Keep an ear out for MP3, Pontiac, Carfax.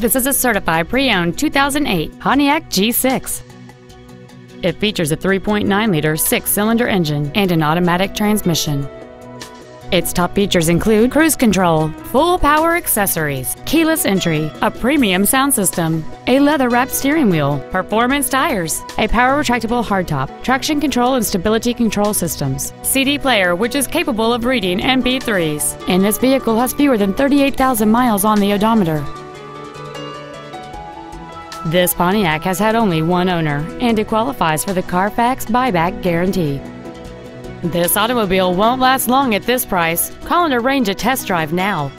This is a certified pre-owned 2008 Pontiac G6. It features a 3.9-liter six-cylinder engine and an automatic transmission. Its top features include cruise control, full power accessories, keyless entry, a premium sound system, a leather-wrapped steering wheel, performance tires, a power retractable hardtop, traction control and stability control systems, CD player which is capable of reading MP3s, and this vehicle has fewer than 38,000 miles on the odometer. This Pontiac has had only one owner, and it qualifies for the Carfax buyback guarantee. This automobile won't last long at this price. Call and arrange a test drive now.